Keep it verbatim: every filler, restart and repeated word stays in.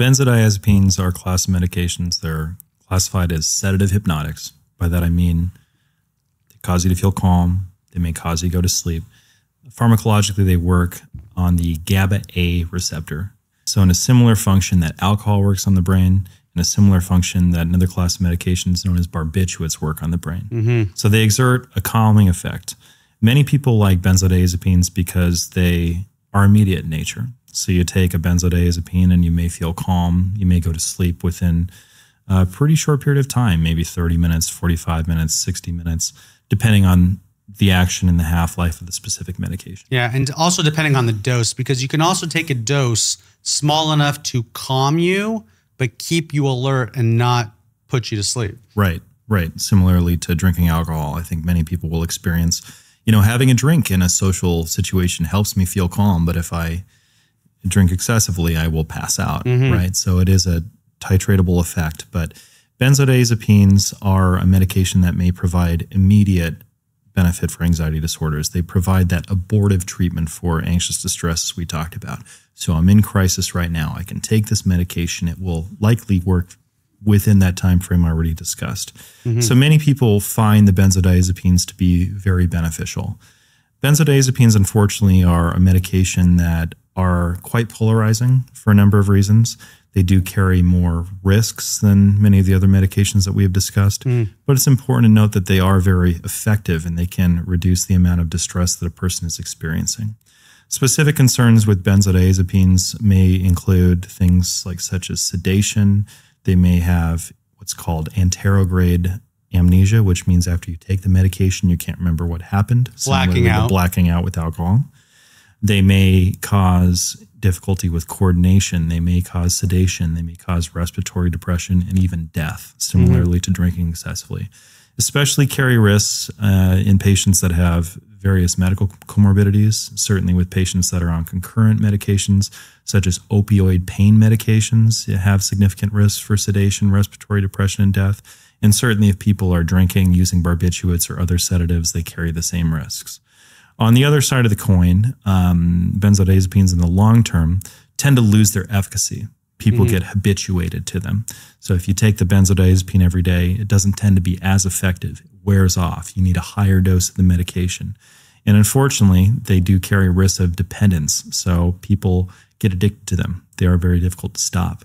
benzodiazepines are class of medications. They're classified as sedative hypnotics. By that I mean they cause you to feel calm. They may cause you to go to sleep. Pharmacologically, they work on the GABA A receptor. So in a similar function that alcohol works on the brain, in a similar function that another class of medications known as barbiturates work on the brain. Mm-hmm. So they exert a calming effect. Many people like benzodiazepines because they are immediate in nature. So you take a benzodiazepine and you may feel calm. You may go to sleep within a pretty short period of time, maybe thirty minutes, forty-five minutes, sixty minutes, depending on the action and the half-life of the specific medication. Yeah, and also depending on the dose, because you can also take a dose small enough to calm you, but keep you alert and not put you to sleep. Right, right. Similarly to drinking alcohol, I think many people will experience, you know, having a drink in a social situation helps me feel calm, but if I drink excessively, I will pass out, mm-hmm. right? So it is a titratable effect, but benzodiazepines are a medication that may provide immediate benefit for anxiety disorders. They provide that abortive treatment for anxious distress we talked about. So I'm in crisis right now. I can take this medication. It will likely work within that time frame I already discussed. Mm-hmm. So many people find the benzodiazepines to be very beneficial. Benzodiazepines, unfortunately, are a medication that are quite polarizing for a number of reasons. They do carry more risks than many of the other medications that we have discussed, mm. but it's important to note that they are very effective and they can reduce the amount of distress that a person is experiencing. Specific concerns with benzodiazepines may include things like such as sedation. They may have what's called anterograde amnesia, which means after you take the medication, you can't remember what happened. Blacking out. Blacking out with alcohol. They may cause difficulty with coordination. They may cause sedation. They may cause respiratory depression and even death, similarly mm-hmm. to drinking excessively. Especially carry risks uh, in patients that have various medical comorbidities, certainly with patients that are on concurrent medications, such as opioid pain medications, have significant risks for sedation, respiratory depression, and death. And certainly if people are drinking, using barbiturates or other sedatives, they carry the same risks. On the other side of the coin, um, benzodiazepines in the long term tend to lose their efficacy. People mm-hmm. get habituated to them. So if you take the benzodiazepine every day, it doesn't tend to be as effective. It wears off. You need a higher dose of the medication. And unfortunately, they do carry risks of dependence. So people get addicted to them. They are very difficult to stop.